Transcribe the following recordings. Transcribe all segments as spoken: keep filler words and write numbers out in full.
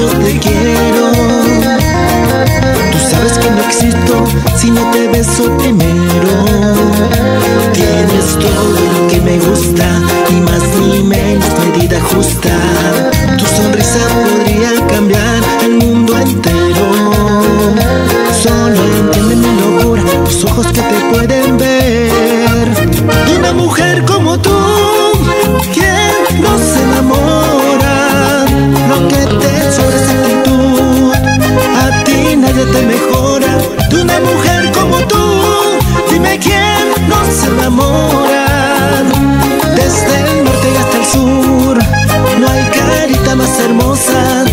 yo te quiero. Tú sabes que no existo si no te beso primero. Tienes todo lo que me gusta, ni más ni menos, medida justa. Tu sonrisa podría cambiar el mundo entero. Solo entiende mi locura, tus ojos que te pueden ver. Y una mujer como tú, ¿quién no se enamora? Lo que te sobra es actitud, a ti nadie te mejora. De una mujer como tú, dime quién no se enamora. Desde el norte hasta el sur, no hay carita más hermosa,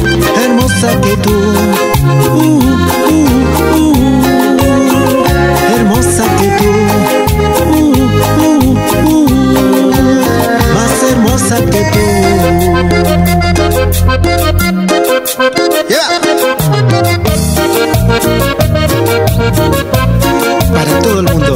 hermosa que tú. Uh, uh, uh, uh, hermosa que tú. Uh, uh, uh, más hermosa que tú. Yeah. Para todo el mundo.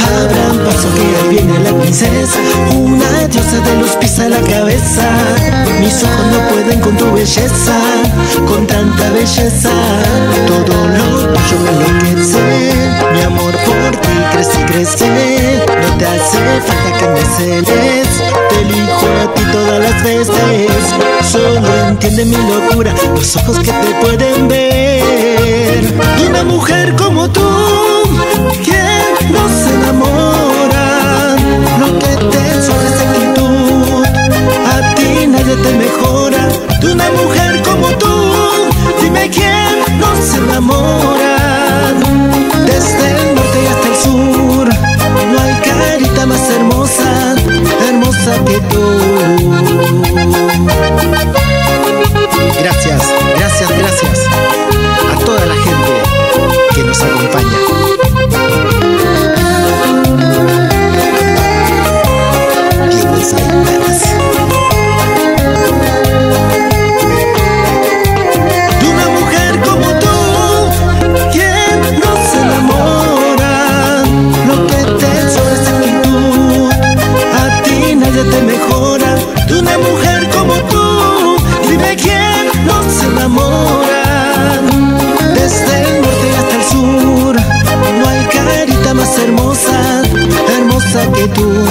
Abran paso que ahí viene la princesa, una diosa de luz pisa la cabeza. Mis ojos no pueden con tu belleza, con tanta belleza. Todo lo tuyo me enloquece, mi amor por ti crece y crece. No te hace falta que me celes, te elijo a ti todas las veces. Solo entiende mi locura, los ojos que te pueden ver. Y una mujer como tú, ¿quién no se enamora? Lo que te sobra es actitud, a ti nadie te mejora. De una mujer como tú, dime quién no se enamora. Desde el norte hasta el sur, no hay carita más hermosa, hermosa que tú. Gracias, gracias, gracias a toda la gente que nos acompaña. De una mujer como tú, ¿quién no se enamora? Lo que te sobra es actitud, a ti nadie te mejora. De una mujer como tú, dime quién no se enamora. Desde el norte hasta el sur, no hay carita más hermosa, hermosa que tú.